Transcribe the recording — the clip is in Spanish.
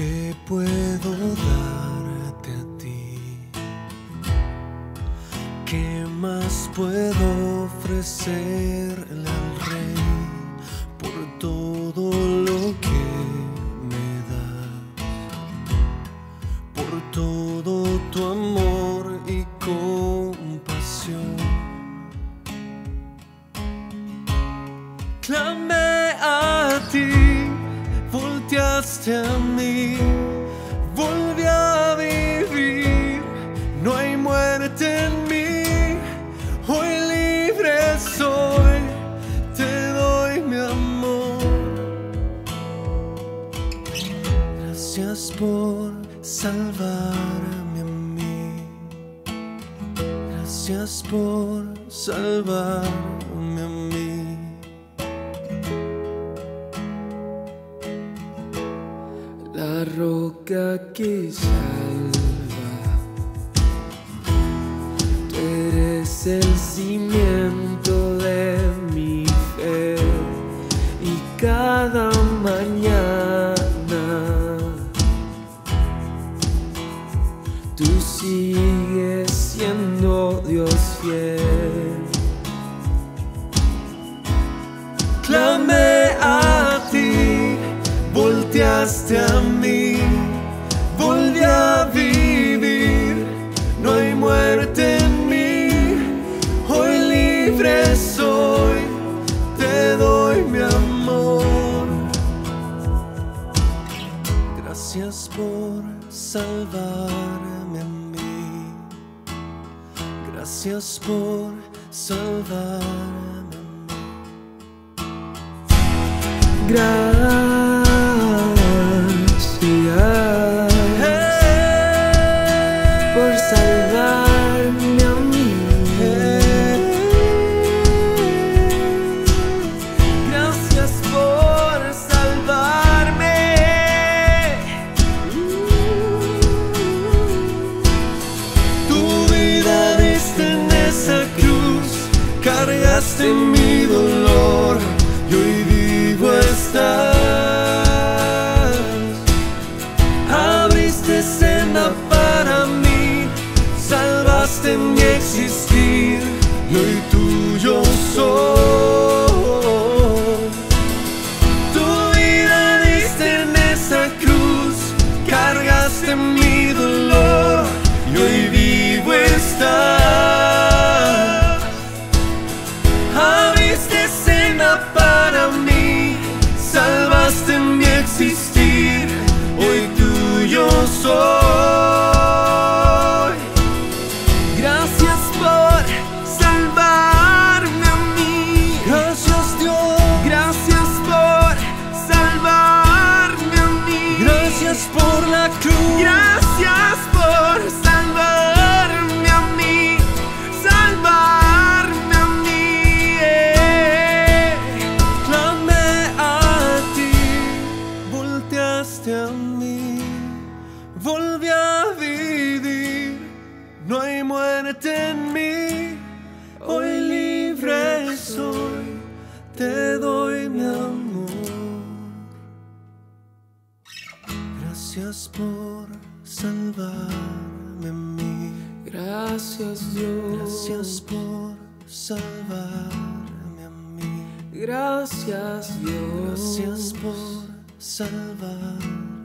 ¿Qué puedo darte a ti? ¿Qué más puedo ofrecerle al Rey por todo lo que me das? Por todo tu amor y compasión. Clamé a ti, volteaste a mí, volví a vivir, no hay muerte en mí, hoy libre soy, te doy mi amor. Gracias por salvarme a mí, gracias por salvarme a mí. La roca que salva, tú eres el cimiento de mi fe, y cada mañana tú sigues siendo Dios fiel. Clamé a ti, volteaste a mí, volví a vivir, no hay muerte en mí, hoy libre soy, te doy mi amor. Gracias por salvarme a mí, gracias por salvarme a mí. Cargaste mi dolor y hoy vivo estás. Abriste senda para mí, salvaste mi existir y hoy tuyo soy. Tu vida diste en esa cruz, cargaste mi dolor y hoy vivo estás. Soy. Gracias por salvarme a mí. Gracias, Dios. Gracias por salvarme a mí. Gracias por la cruz. Gracias por salvarme a mí. Salvarme a mí. Clamé a ti, volteaste a mí, volví a vivir, no hay muerte en mí, hoy libre soy, te doy mi amor. Gracias por salvarme a mí, gracias Dios. Gracias por salvarme a mí, gracias Dios. Gracias por salvarme.